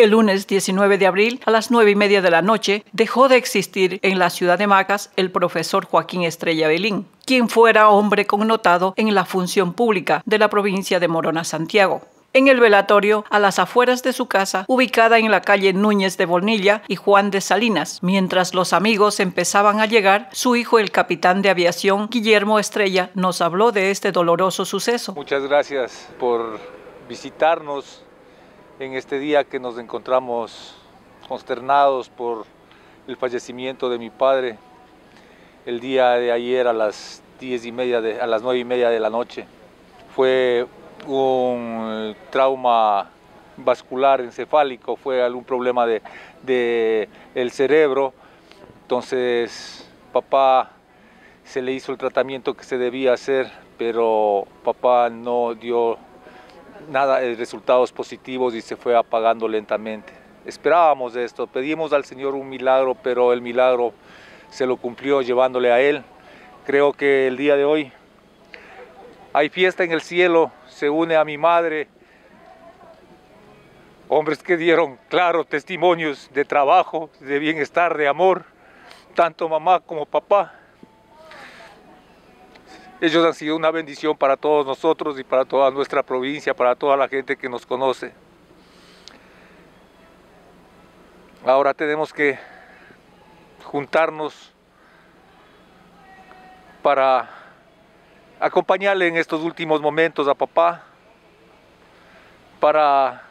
El lunes 19 de abril a las 9:30 de la noche dejó de existir en la ciudad de Macas el profesor Joaquín Estrella Velín, quien fuera hombre connotado en la función pública de la provincia de Morona Santiago. En el velatorio, a las afueras de su casa, ubicada en la calle Núñez de Bonilla y Juan de Salinas, mientras los amigos empezaban a llegar, su hijo, el capitán de aviación Guillermo Estrella, nos habló de este doloroso suceso. Muchas gracias por visitarnos en este día que nos encontramos consternados por el fallecimiento de mi padre el día de ayer a las 9:30 de la noche. Fue un trauma vascular encefálico, fue algún problema del cerebro. Entonces papá se le hizo el tratamiento que se debía hacer, pero papá no dio nada, resultados positivos, y se fue apagando lentamente. Esperábamos esto, pedimos al Señor un milagro, pero el milagro se lo cumplió llevándole a él. Creo que el día de hoy hay fiesta en el cielo. Se une a mi madre hombres que dieron claros testimonios de trabajo, de bienestar, de amor, tanto mamá como papá. Ellos han sido una bendición para todos nosotros y para toda nuestra provincia, para toda la gente que nos conoce. Ahora tenemos que juntarnos para acompañarle en estos últimos momentos a papá, para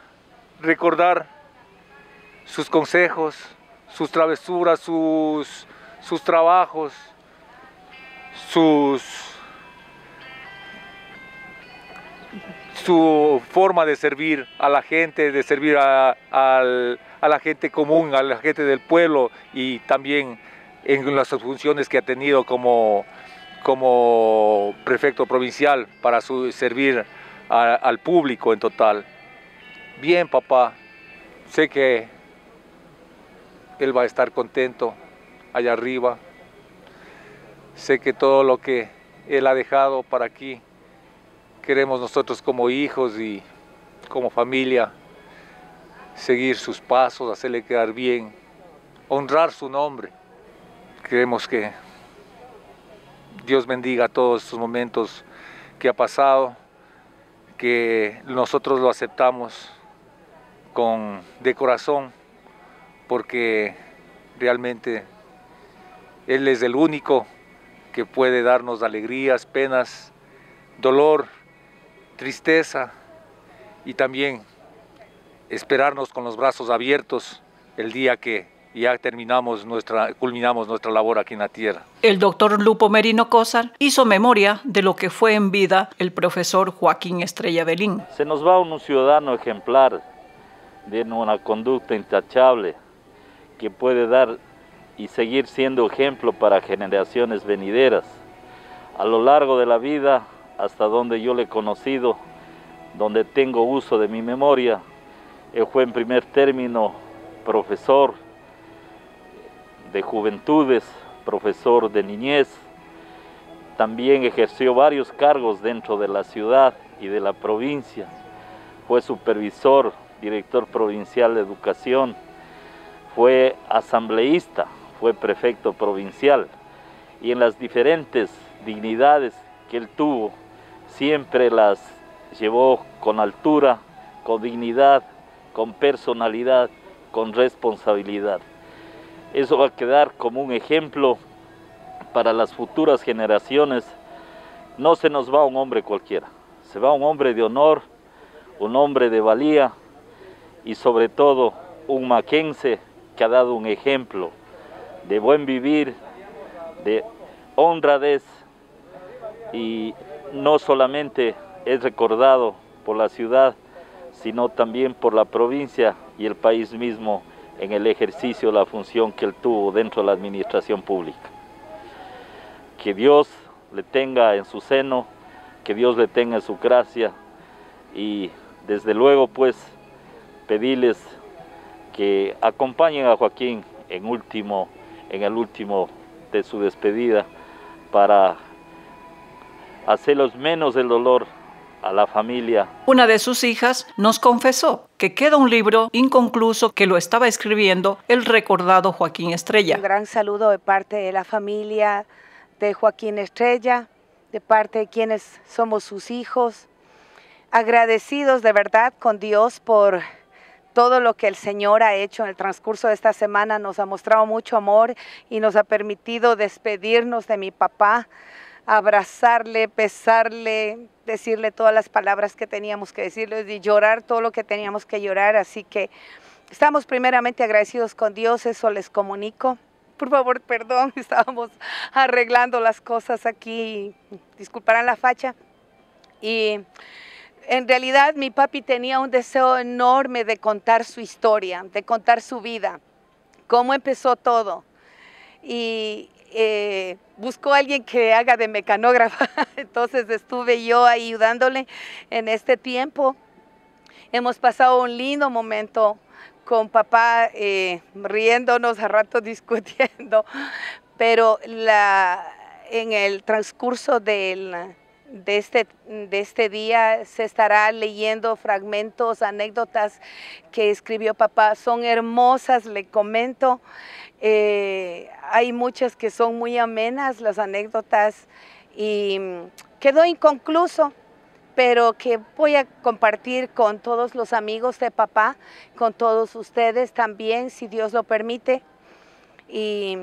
recordar sus consejos, sus travesuras, sus trabajos, su forma de servir a la gente, de servir a la gente común, a la gente del pueblo, y también en las funciones que ha tenido como prefecto provincial para servir al público en total. Bien, papá, sé que él va a estar contento allá arriba. Sé que todo lo que él ha dejado para aquí, queremos nosotros como hijos y como familia seguir sus pasos, hacerle quedar bien, honrar su nombre. Queremos que Dios bendiga todos estos momentos que ha pasado, que nosotros lo aceptamos de corazón, porque realmente Él es el único que puede darnos alegrías, penas, dolor, tristeza, y también esperarnos con los brazos abiertos el día que ya culminamos nuestra labor aquí en la tierra. El doctor Lupo Merino Cosar hizo memoria de lo que fue en vida el profesor Joaquín Estrella Velín. Se nos va un ciudadano ejemplar, de una conducta intachable, que puede dar y seguir siendo ejemplo para generaciones venideras. A lo largo de la vida, hasta donde yo le he conocido, donde tengo uso de mi memoria, él fue en primer término profesor de juventudes, profesor de niñez. También ejerció varios cargos dentro de la ciudad y de la provincia. Fue supervisor, director provincial de educación, fue asambleísta, fue prefecto provincial, y en las diferentes dignidades que él tuvo, siempre las llevó con altura, con dignidad, con personalidad, con responsabilidad. Eso va a quedar como un ejemplo para las futuras generaciones. No se nos va un hombre cualquiera, se va un hombre de honor, un hombre de valía, y sobre todo un maquense que ha dado un ejemplo de buen vivir, de honradez, y no solamente es recordado por la ciudad, sino también por la provincia y el país mismo, en el ejercicio de la función que él tuvo dentro de la administración pública. Que Dios le tenga en su seno, que Dios le tenga en su gracia, y desde luego pues pedirles que acompañen a Joaquín en el último de su despedida, para hacerlos menos el dolor a la familia. Una de sus hijas nos confesó que queda un libro inconcluso que lo estaba escribiendo el recordado Joaquín Estrella. Un gran saludo de parte de la familia de Joaquín Estrella, de parte de quienes somos sus hijos, agradecidos de verdad con Dios por todo lo que el Señor ha hecho en el transcurso de esta semana. Nos ha mostrado mucho amor y nos ha permitido despedirnos de mi papá, abrazarle, besarle, decirle todas las palabras que teníamos que decirle y llorar todo lo que teníamos que llorar. Así que estamos primeramente agradecidos con Dios, eso les comunico. Por favor, perdón, estábamos arreglando las cosas aquí, disculparán la facha. Y en realidad mi papi tenía un deseo enorme de contar su historia, de contar su vida, cómo empezó todo. Y buscó a alguien que haga de mecanógrafa, entonces estuve yo ayudándole en este tiempo. Hemos pasado un lindo momento con papá, riéndonos, a ratos discutiendo, pero en el transcurso de este día se estará leyendo fragmentos, anécdotas que escribió papá. Son hermosas, le comento. Hay muchas que son muy amenas las anécdotas y quedó inconcluso, pero que voy a compartir con todos los amigos de papá, con todos ustedes también, si Dios lo permite, y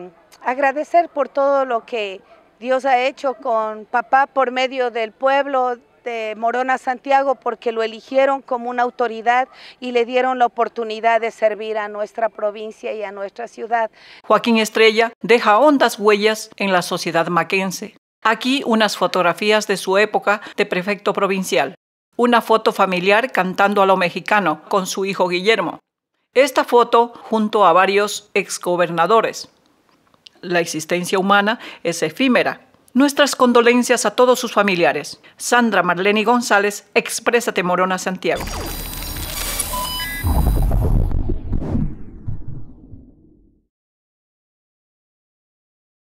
agradecer por todo lo que Dios ha hecho con papá por medio del pueblo de Morona Santiago, porque lo eligieron como una autoridad y le dieron la oportunidad de servir a nuestra provincia y a nuestra ciudad. Joaquín Estrella deja hondas huellas en la sociedad maquense. Aquí unas fotografías de su época de prefecto provincial. Una foto familiar cantando a lo mexicano con su hijo Guillermo. Esta foto junto a varios exgobernadores. La existencia humana es efímera. Nuestras condolencias a todos sus familiares. Sandra Marlene González, Exprésate Morona Santiago.